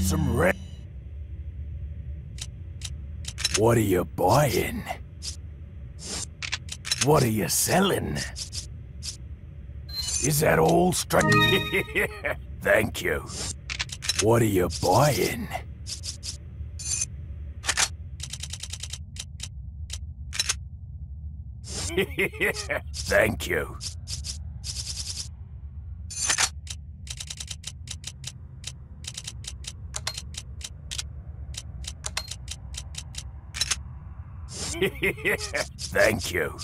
Some red. What are you buying? What are you selling? Is that all straight? Thank you. What are you buying? Thank you. Thank you.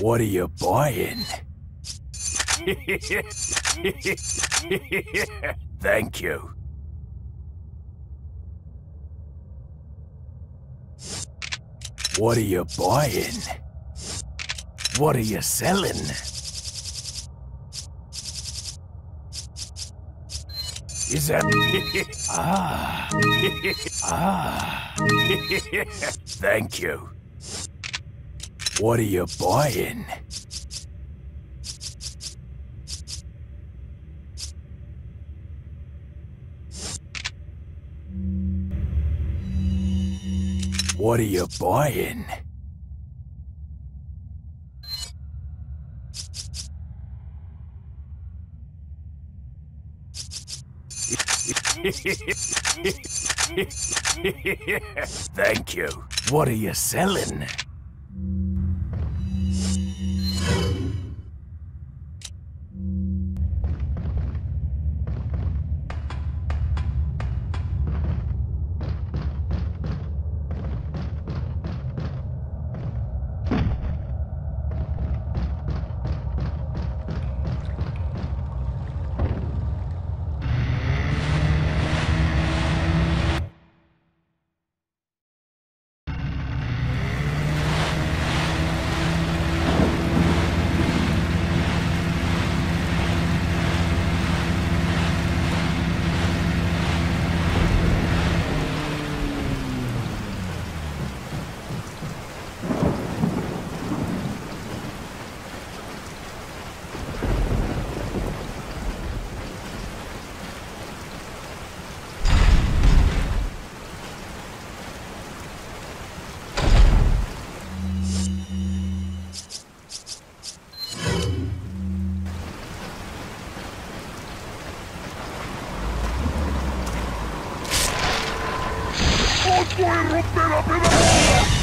What are you buying? Thank you. What are you buying? What are you selling? Is that... Ah... Ah... Thank you. What are you buying? What are you buying? Thank you. What are you selling? Square has been up in the air!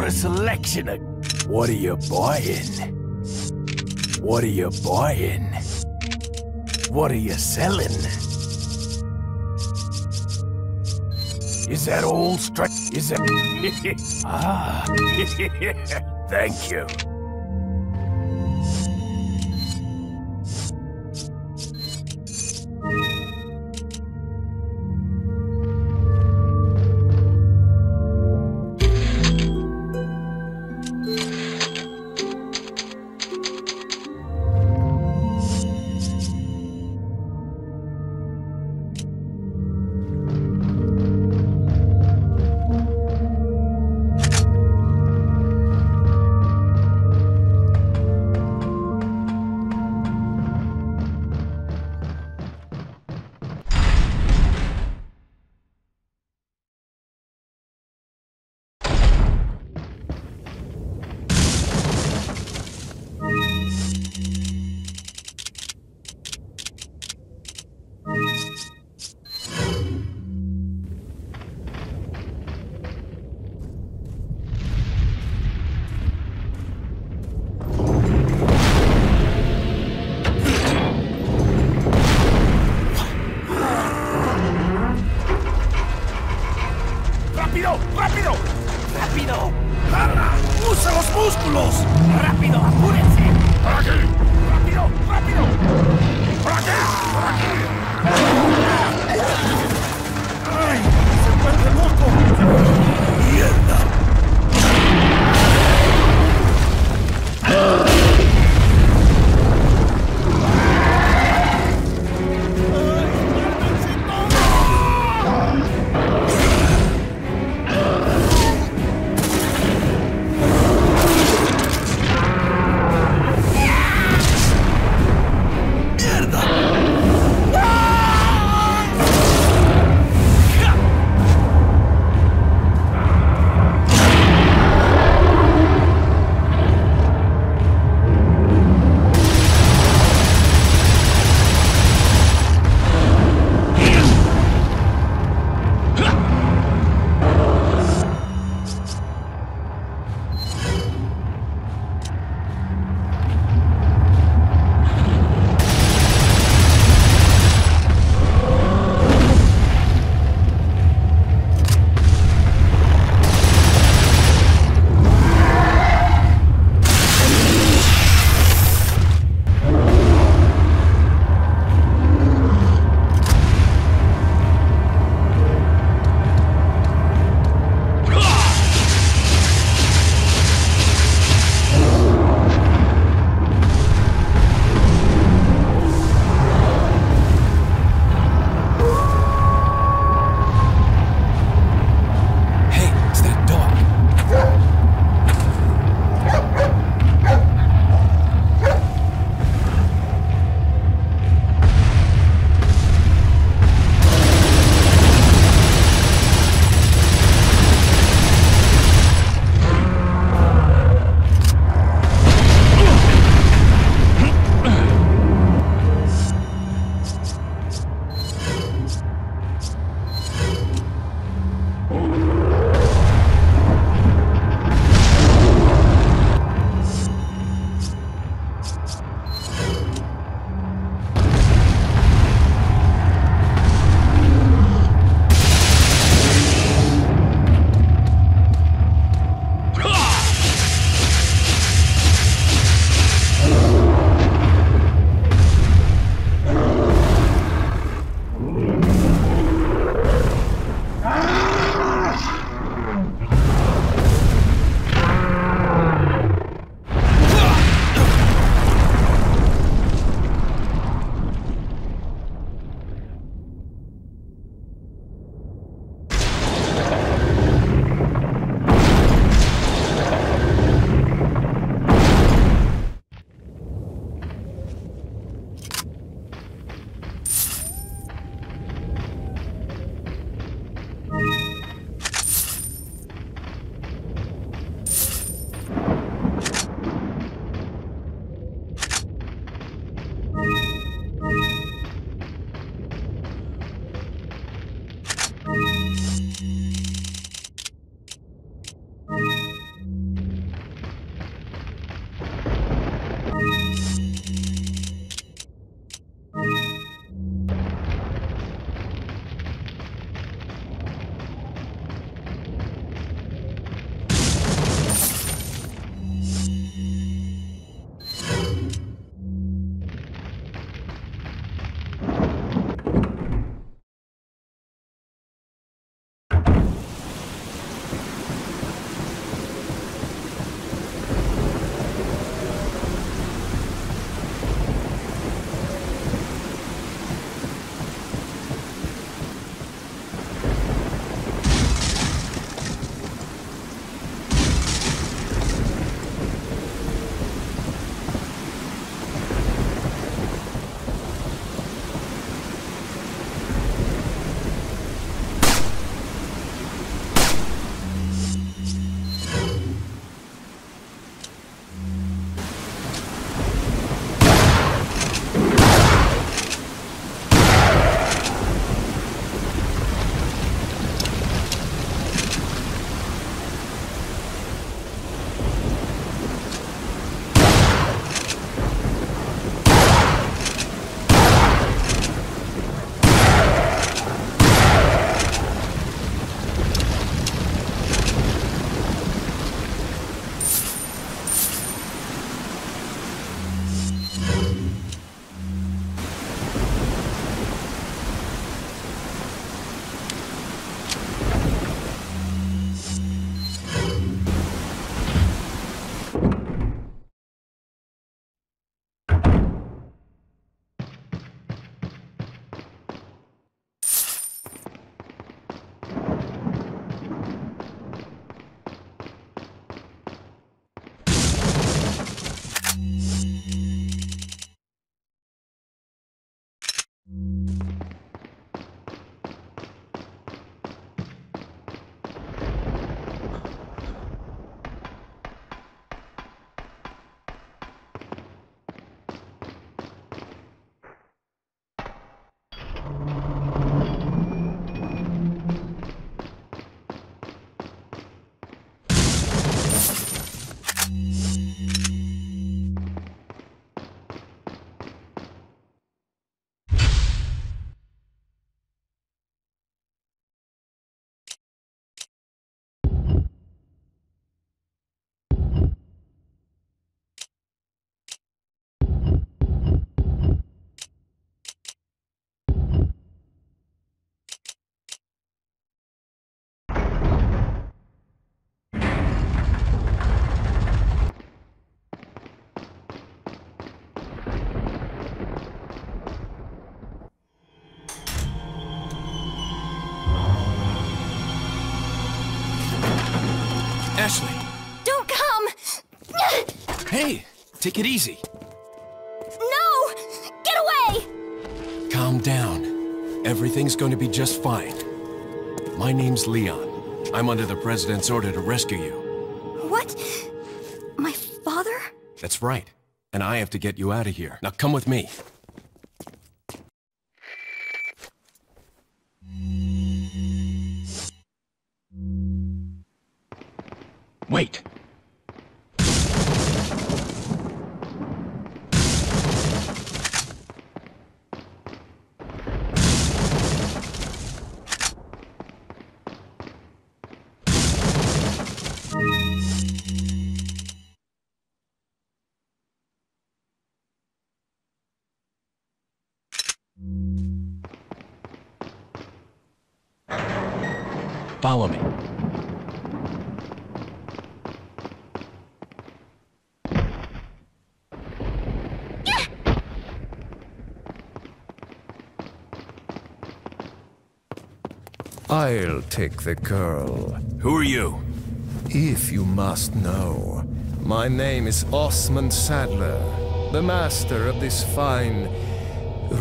A selection of... What are you buying? What are you buying? What are you selling? Is that all straight? Is that... Ah... Thank you. Ashley! Don't come! Hey! Take it easy! No! Get away! Calm down. Everything's going to be just fine. My name's Leon. I'm under the President's order to rescue you. What? My father? That's right. And I have to get you out of here. Now come with me. Wait! Follow me. I'll take the girl. Who are you? If you must know, my name is Osmund Saddler, the master of this fine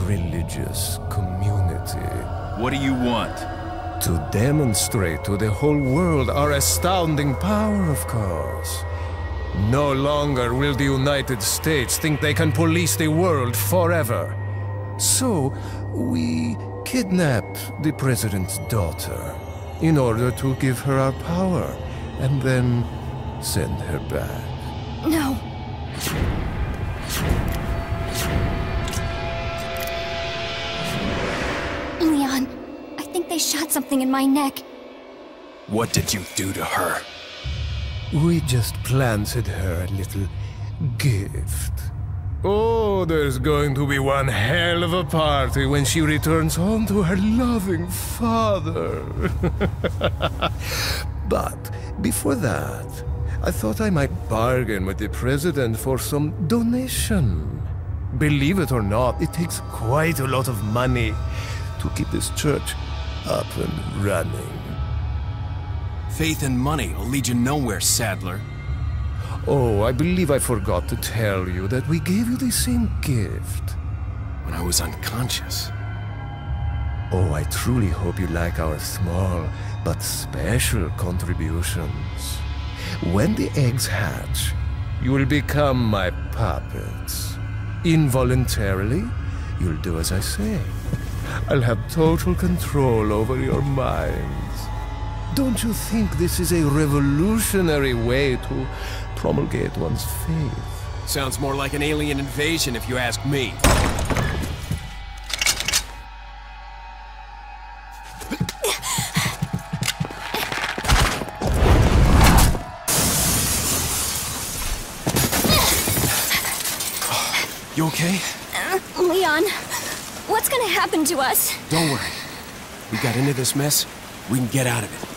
religious community. What do you want? To demonstrate to the whole world our astounding power, of course. No longer will the United States think they can police the world forever. So, we kidnap the President's daughter in order to give her our power and then send her back. No. Leon. They shot something in my neck. What did you do to her? We just planted her a little gift. Oh, there's going to be one hell of a party when she returns home to her loving father. But before that, I thought I might bargain with the President for some donation. Believe it or not, it takes quite a lot of money to keep this church up and running. Faith and money will lead you nowhere, Saddler. Oh, I believe I forgot to tell you that we gave you the same gift when I was unconscious. Oh, I truly hope you like our small but special contributions. When the eggs hatch, you will become my puppets. Involuntarily, you'll do as I say. I'll have total control over your minds. Don't you think this is a revolutionary way to promulgate one's faith? Sounds more like an alien invasion, if you ask me. You okay? Leon. What's gonna happen to us? Don't worry. We got into this mess, we can get out of it.